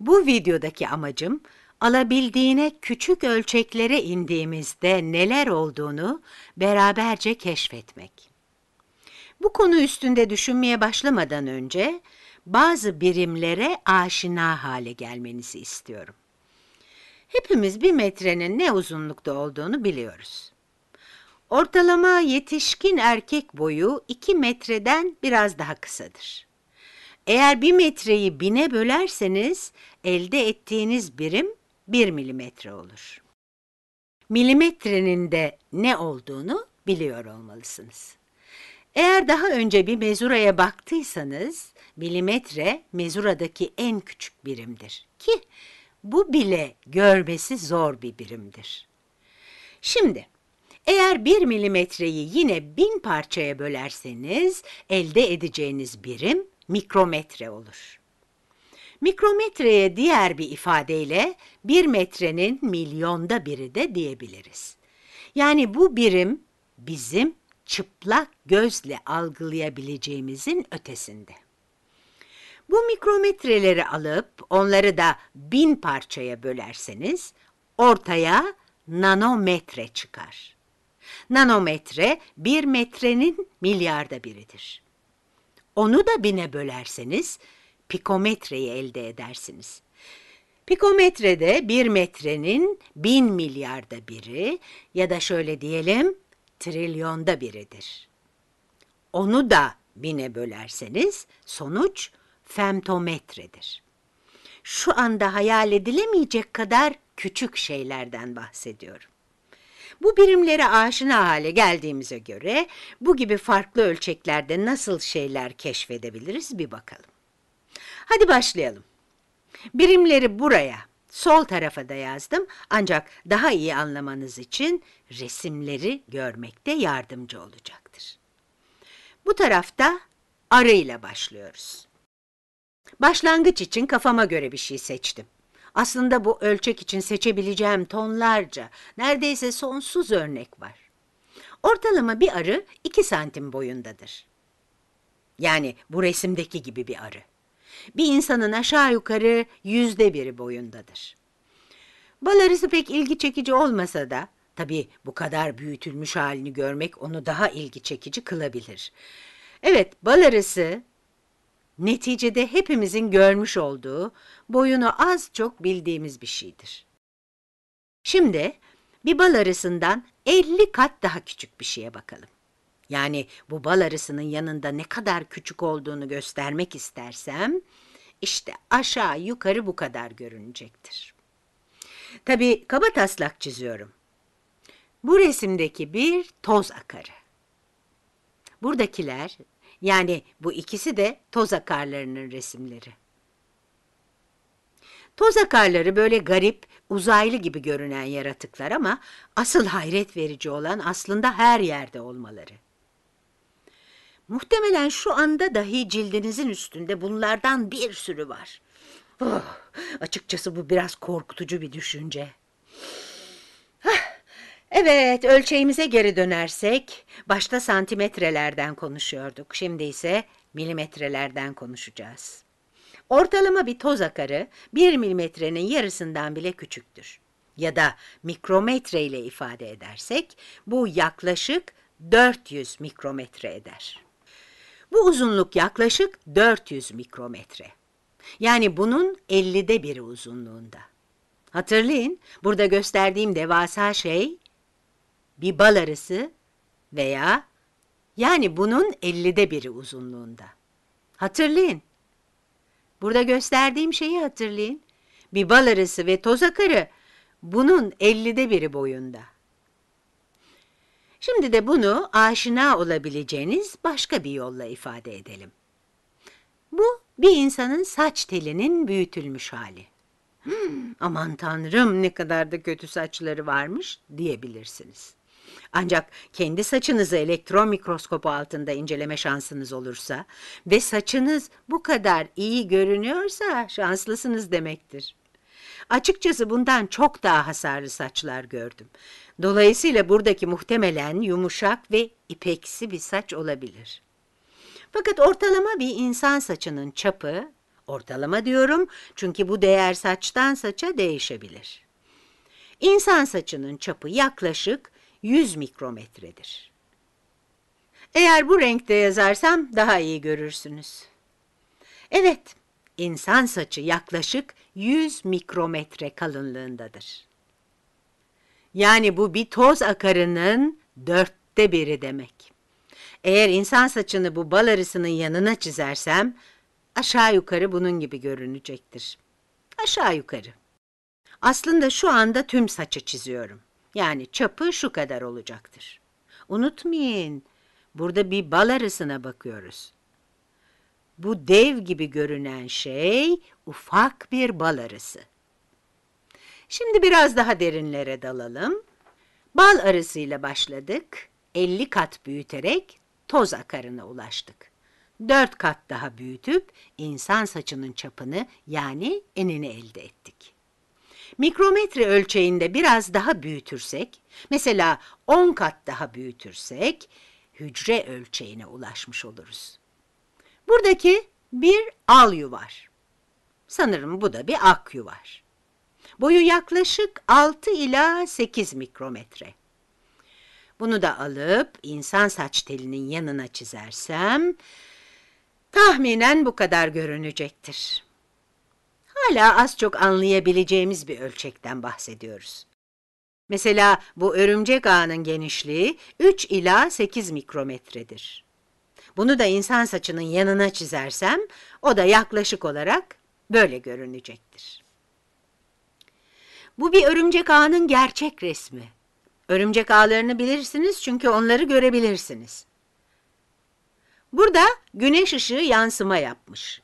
Bu videodaki amacım, alabildiğine küçük ölçeklere indiğimizde neler olduğunu beraberce keşfetmek. Bu konu üstünde düşünmeye başlamadan önce bazı birimlere aşina hale gelmenizi istiyorum. Hepimiz bir metrenin ne uzunlukta olduğunu biliyoruz. Ortalama yetişkin erkek boyu 2 metreden biraz daha kısadır. Eğer 1 metreyi 1000'e bölerseniz elde ettiğiniz birim 1 milimetre olur. Milimetrenin de ne olduğunu biliyor olmalısınız. Eğer daha önce bir mezuraya baktıysanız milimetre mezuradaki en küçük birimdir ki bu bile görmesi zor bir birimdir. Şimdi eğer 1 milimetreyi yine 1000 parçaya bölerseniz elde edeceğiniz birim mikrometre olur. Mikrometreye diğer bir ifadeyle 1 metrenin milyonda biri de diyebiliriz. Yani bu birim bizim çıplak gözle algılayabileceğimizin ötesinde. Bu mikrometreleri alıp onları da 1000 parçaya bölerseniz ortaya nanometre çıkar. Nanometre 1 metrenin milyarda biridir. Onu da 1000'e bölerseniz pikometreyi elde edersiniz. Pikometre de 1 metrenin 1000 milyarda biri ya da şöyle diyelim trilyonda biridir. Onu da 1000'e bölerseniz sonuç femtometredir. Şu anda hayal edilemeyecek kadar küçük şeylerden bahsediyorum. Bu birimlere aşina hale geldiğimize göre bu gibi farklı ölçeklerde nasıl şeyler keşfedebiliriz bir bakalım. Hadi başlayalım. Birimleri buraya, sol tarafa da yazdım ancak daha iyi anlamanız için resimleri görmekte yardımcı olacaktır. Bu tarafta arıyla başlıyoruz. Başlangıç için kafama göre bir şey seçtim. Aslında bu ölçek için seçebileceğim tonlarca, neredeyse sonsuz örnek var. Ortalama bir arı 2 santim boyundadır. Yani bu resimdeki gibi bir arı. Bir insanın aşağı yukarı %1'i boyundadır. Bal arısı pek ilgi çekici olmasa da, tabii bu kadar büyütülmüş halini görmek onu daha ilgi çekici kılabilir. Evet, bal arısı neticede hepimizin görmüş olduğu, boyunu az çok bildiğimiz bir şeydir. Şimdi bir bal arısından 50 kat daha küçük bir şeye bakalım. Yani bu bal arısının yanında ne kadar küçük olduğunu göstermek istersem, işte aşağı yukarı bu kadar görünecektir. Tabii kaba taslak çiziyorum. Bu resimdeki bir toz akarı. Buradakiler, yani bu ikisi de toz akarlarının resimleri. Toz akarları böyle garip, uzaylı gibi görünen yaratıklar ama asıl hayret verici olan aslında her yerde olmaları. Muhtemelen şu anda dahi cildinizin üstünde bunlardan bir sürü var. Oh, açıkçası bu biraz korkutucu bir düşünce. Evet, ölçeğimize geri dönersek, başta santimetrelerden konuşuyorduk, şimdi ise milimetrelerden konuşacağız. Ortalama bir toz akarı 1 milimetrenin yarısından bile küçüktür. Ya da mikrometre ile ifade edersek, bu yaklaşık 400 mikrometre eder. Bu uzunluk yaklaşık 400 mikrometre. Yani bunun 50'de biri uzunluğunda. Hatırlayın, burada gösterdiğim devasa şey bir bal arısı veya yani bunun 50'de biri uzunluğunda. Hatırlayın. Burada gösterdiğim şeyi hatırlayın. Bir bal arısı ve toz akarı bunun 50'de biri boyunda. Şimdi de bunu aşina olabileceğiniz başka bir yolla ifade edelim. Bu bir insanın saç telinin büyütülmüş hali. Aman tanrım ne kadar da kötü saçları varmış diyebilirsiniz. Ancak kendi saçınızı elektron mikroskopu altında inceleme şansınız olursa ve saçınız bu kadar iyi görünüyorsa şanslısınız demektir. Açıkçası bundan çok daha hasarlı saçlar gördüm. Dolayısıyla buradaki muhtemelen yumuşak ve ipeksi bir saç olabilir. Fakat ortalama bir insan saçının çapı Ortalama diyorum çünkü bu değer saçtan saça değişebilir. İnsan saçının çapı yaklaşık 100 mikrometredir. Eğer bu renkte yazarsam daha iyi görürsünüz. Evet, insan saçı yaklaşık 100 mikrometre kalınlığındadır. Yani bu bir toz akarının 1/4 demek. Eğer insan saçını bu bal arısının yanına çizersem aşağı yukarı bunun gibi görünecektir. Aşağı yukarı. Aslında şu anda tüm saçı çiziyorum. Yani çapı şu kadar olacaktır. Unutmayın, burada bir bal arısına bakıyoruz. Bu dev gibi görünen şey ufak bir bal arısı. Şimdi biraz daha derinlere dalalım. Bal arısıyla başladık. 50 kat büyüterek toz akarına ulaştık. 4 kat daha büyütüp insan saçının çapını yani enini elde ettik. Mikrometre ölçeğinde biraz daha büyütürsek, mesela 10 kat daha büyütürsek hücre ölçeğine ulaşmış oluruz. Buradaki bir al yuvar. Sanırım bu da bir ak yuvar. Boyu yaklaşık 6 ila 8 mikrometre. Bunu da alıp insan saç telinin yanına çizersem tahminen bu kadar görünecektir. Hala az çok anlayabileceğimiz bir ölçekten bahsediyoruz. Mesela bu örümcek ağının genişliği 3 ila 8 mikrometredir. Bunu da insan saçının yanına çizersem o da yaklaşık olarak böyle görünecektir. Bu bir örümcek ağının gerçek resmi. Örümcek ağlarını bilirsiniz çünkü onları görebilirsiniz. Burada güneş ışığı yansıma yapmış.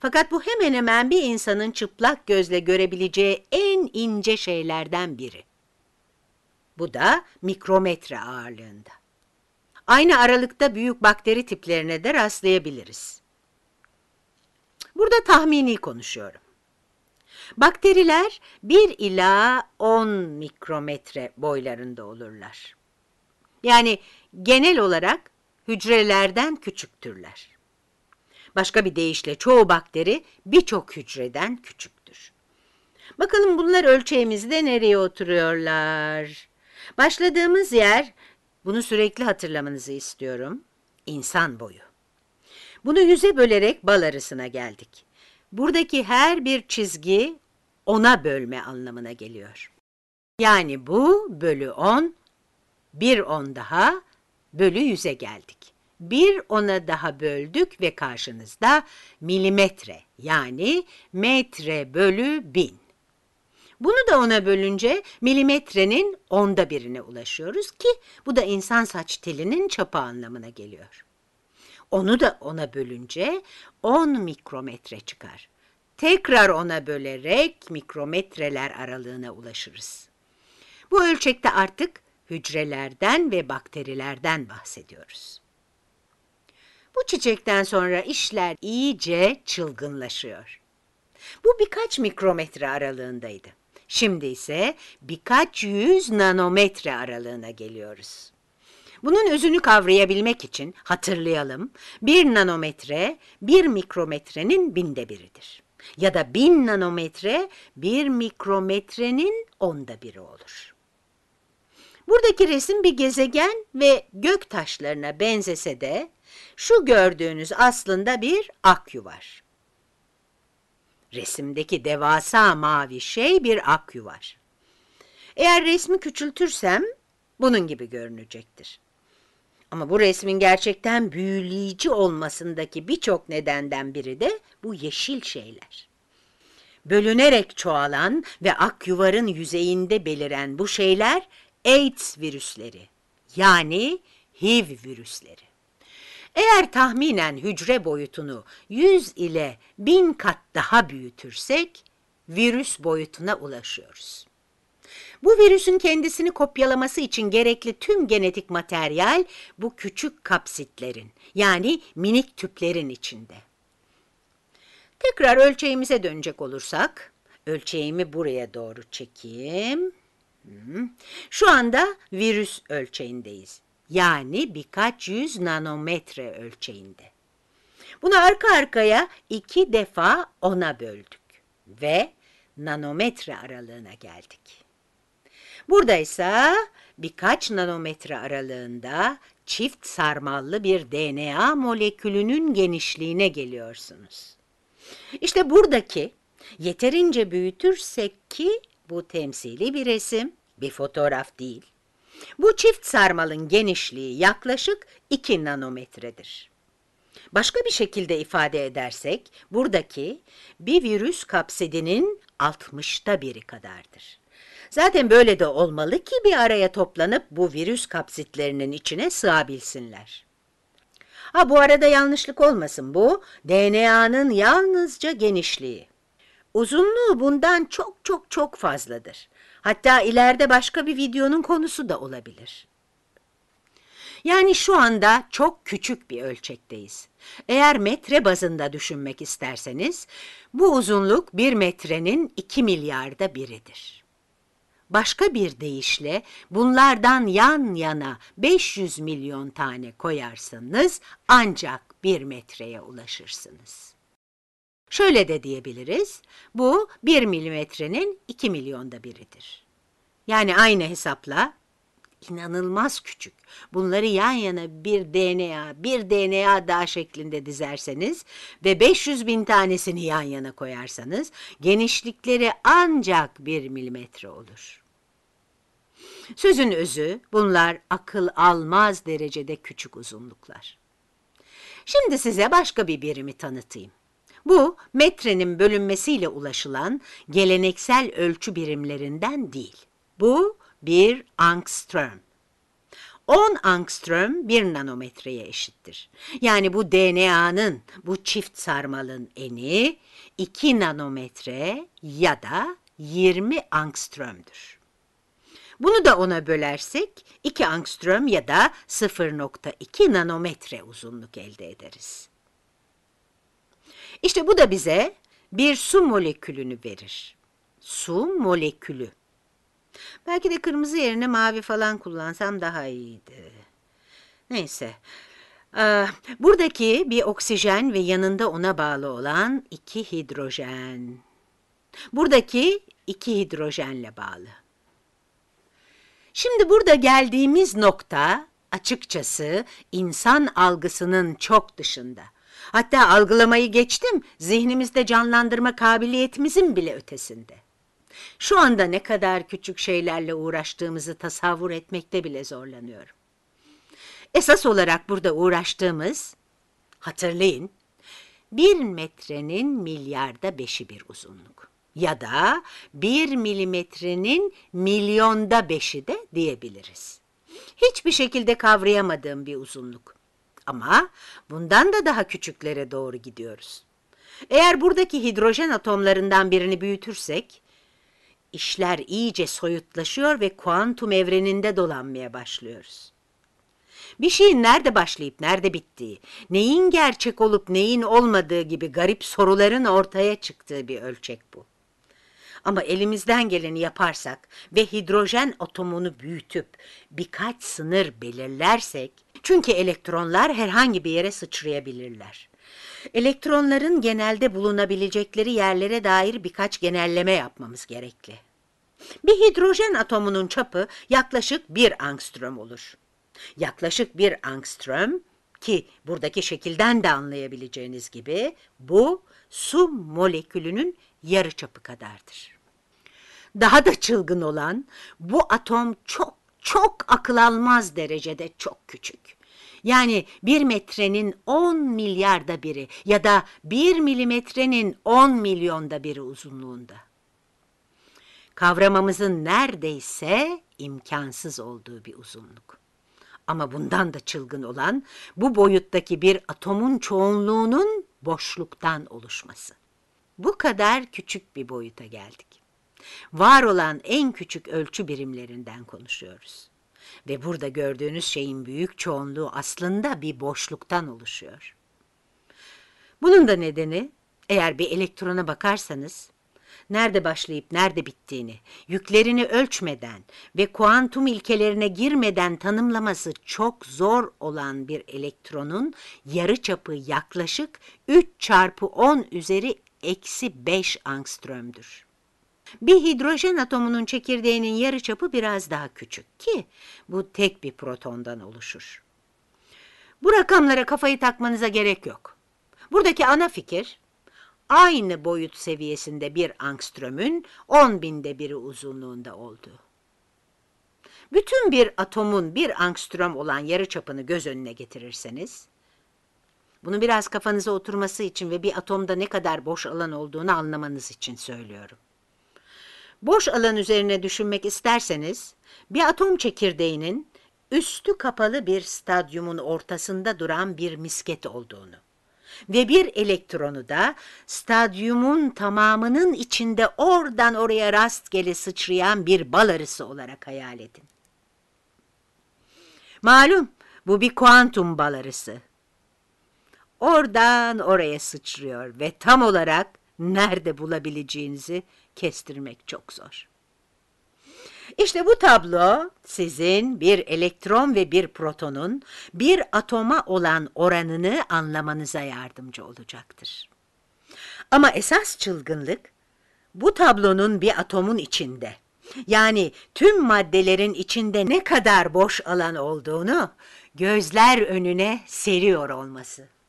Fakat bu hemen hemen bir insanın çıplak gözle görebileceği en ince şeylerden biri. Bu da mikrometre ağırlığında. Aynı aralıkta büyük bakteri tiplerine de rastlayabiliriz. Burada tahmini konuşuyorum. Bakteriler 1 ila 10 mikrometre boylarında olurlar. Yani genel olarak hücrelerden küçüktürler. Başka bir deyişle çoğu bakteri birçok hücreden küçüktür. Bakalım bunlar ölçeğimizde nereye oturuyorlar? Başladığımız yer, bunu sürekli hatırlamanızı istiyorum, insan boyu. Bunu 100'e bölerek bal arısına geldik. Buradaki her bir çizgi 10'a bölme anlamına geliyor. Yani bu bölü 10, bir 10 daha, bölü 100'e geldik. Bir 10'a daha böldük ve karşınızda milimetre yani metre bölü 1000. Bunu da 10'a bölünce milimetrenin 1/10'ine ulaşıyoruz ki bu da insan saç telinin çapı anlamına geliyor. Onu da 10'a bölünce 10 mikrometre çıkar. Tekrar 10'a bölerek mikrometreler aralığına ulaşırız. Bu ölçekte artık hücrelerden ve bakterilerden bahsediyoruz. Bu çiçekten sonra işler iyice çılgınlaşıyor. Bu birkaç mikrometre aralığındaydı. Şimdi ise birkaç yüz nanometre aralığına geliyoruz. Bunun özünü kavrayabilmek için hatırlayalım, 1 nanometre 1 mikrometrenin 1/1000'idir. Ya da 1000 nanometre 1 mikrometrenin 1/10 olur. Buradaki resim bir gezegen ve gök taşlarına benzese de şu gördüğünüz aslında bir ak yuvar. Resimdeki devasa mavi şey bir ak yuvar. Eğer resmi küçültürsem bunun gibi görünecektir. Ama bu resmin gerçekten büyüleyici olmasındaki birçok nedenden biri de bu yeşil şeyler. Bölünerek çoğalan ve ak yuvarın yüzeyinde beliren bu şeyler AIDS virüsleri yani HIV virüsleri. Eğer tahminen hücre boyutunu 100 ile 1000 kat daha büyütürsek virüs boyutuna ulaşıyoruz. Bu virüsün kendisini kopyalaması için gerekli tüm genetik materyal bu küçük kapsitlerin yani minik tüplerin içinde. Tekrar ölçeğimize dönecek olursak, ölçeğimi buraya doğru çekeyim. Şu anda virüs ölçeğindeyiz. Yani birkaç yüz nanometre ölçeğinde. Bunu arka arkaya 2 defa 10'a böldük ve nanometre aralığına geldik. Burada ise birkaç nanometre aralığında çift sarmallı bir DNA molekülünün genişliğine geliyorsunuz. İşte buradaki yeterince büyütürsek ki bu temsili bir resim, bir fotoğraf değil. Bu çift sarmalın genişliği yaklaşık 2 nanometredir. Başka bir şekilde ifade edersek buradaki bir virüs kapsidinin 60'ta 1'i kadardır. Zaten böyle de olmalı ki bir araya toplanıp bu virüs kapsitlerinin içine sığabilsinler. Ha, bu arada yanlışlık olmasın, bu DNA'nın yalnızca genişliği. Uzunluğu bundan çok fazladır. Hatta ileride başka bir videonun konusu da olabilir. Yani şu anda çok küçük bir ölçekteyiz. Eğer metre bazında düşünmek isterseniz, bu uzunluk 1 metrenin 2 milyarda 1'idir. Başka bir deyişle bunlardan yan yana 500 milyon tane koyarsanız ancak 1 metreye ulaşırsınız. Şöyle de diyebiliriz, bu 1 milimetrenin 2 milyonda 1'idir. Yani aynı hesapla inanılmaz küçük. Bunları yan yana bir DNA daha şeklinde dizerseniz ve 500 bin tanesini yan yana koyarsanız genişlikleri ancak 1 milimetre olur. Sözün özü, bunlar akıl almaz derecede küçük uzunluklar. Şimdi size başka bir birimi tanıtayım. Bu, metrenin bölünmesiyle ulaşılan geleneksel ölçü birimlerinden değil. Bu, 1 angstrom. 10 angstrom 1 nanometreye eşittir. Yani bu DNA'nın, bu çift sarmalın eni 2 nanometre ya da 20 angstrom'dur. Bunu da 10'a bölersek 2 angstrom ya da 0,2 nanometre uzunluk elde ederiz. İşte bu da bize bir su molekülünü verir. Su molekülü. Belki de kırmızı yerine mavi falan kullansam daha iyiydi. Neyse. Buradaki bir oksijen ve yanında ona bağlı olan 2 hidrojen. Buradaki 2 hidrojenle bağlı. Şimdi burada geldiğimiz nokta açıkçası insan algısının çok dışında. Hatta algılamayı geçtim, zihnimizde canlandırma kabiliyetimizin bile ötesinde. Şu anda ne kadar küçük şeylerle uğraştığımızı tasavvur etmekte bile zorlanıyorum. Esas olarak burada uğraştığımız, hatırlayın, 1 metrenin milyarda 5'i bir uzunluk. Ya da 1 milimetrenin milyonda 5'i de diyebiliriz. Hiçbir şekilde kavrayamadığım bir uzunluk. Ama bundan da daha küçüklere doğru gidiyoruz. Eğer buradaki hidrojen atomlarından birini büyütürsek, işler iyice soyutlaşıyor ve kuantum evreninde dolanmaya başlıyoruz. Bir şeyin nerede başlayıp nerede bittiği, neyin gerçek olup neyin olmadığı gibi garip soruların ortaya çıktığı bir ölçek bu. Ama elimizden geleni yaparsak ve hidrojen atomunu büyütüp birkaç sınır belirlersek, çünkü elektronlar herhangi bir yere sıçrayabilirler. Elektronların genelde bulunabilecekleri yerlere dair birkaç genelleme yapmamız gerekli. Bir hidrojen atomunun çapı yaklaşık 1 angstrom olur. Yaklaşık 1 angstrom ki buradaki şekilden de anlayabileceğiniz gibi bu su molekülünün yarıçapı kadardır. Daha da çılgın olan, bu atom çok akıl almaz derecede çok küçük. Yani 1 metrenin 10 milyarda 1'i ya da 1 milimetrenin 10 milyonda 1'i uzunluğunda. Kavramamızın neredeyse imkansız olduğu bir uzunluk. Ama bundan da çılgın olan bu boyuttaki bir atomun çoğunluğunun boşluktan oluşması. Bu kadar küçük bir boyuta geldik. Var olan en küçük ölçü birimlerinden konuşuyoruz. Ve burada gördüğünüz şeyin büyük çoğunluğu aslında bir boşluktan oluşuyor. Bunun da nedeni, eğer bir elektrona bakarsanız, nerede başlayıp nerede bittiğini, yüklerini ölçmeden ve kuantum ilkelerine girmeden tanımlaması çok zor olan bir elektronun yarıçapı yaklaşık 3 × 10⁻⁵ angströmdür. Bir hidrojen atomunun çekirdeğinin yarıçapı biraz daha küçük ki bu tek bir protondan oluşur. Bu rakamlara kafayı takmanıza gerek yok. Buradaki ana fikir, aynı boyut seviyesinde bir angströmün 10.000'de 1'i uzunluğunda olduğu. Bütün bir atomun 1 angström olan yarıçapını göz önüne getirirseniz, bunu biraz kafanıza oturması için ve bir atomda ne kadar boş alan olduğunu anlamanız için söylüyorum. Boş alan üzerine düşünmek isterseniz, bir atom çekirdeğinin üstü kapalı bir stadyumun ortasında duran bir misket olduğunu ve bir elektronu da stadyumun tamamının içinde oradan oraya rastgele sıçrayan bir bal arısı olarak hayal edin. Malum, bu bir kuantum bal arısı. Oradan oraya sıçrıyor ve tam olarak nerede bulabileceğinizi kestirmek çok zor. İşte bu tablo sizin bir elektron ve bir protonun bir atoma olan oranını anlamanıza yardımcı olacaktır. Ama esas çılgınlık bu tablonun bir atomun içinde, yani tüm maddelerin içinde ne kadar boş alan olduğunu gözler önüne seriyor olması.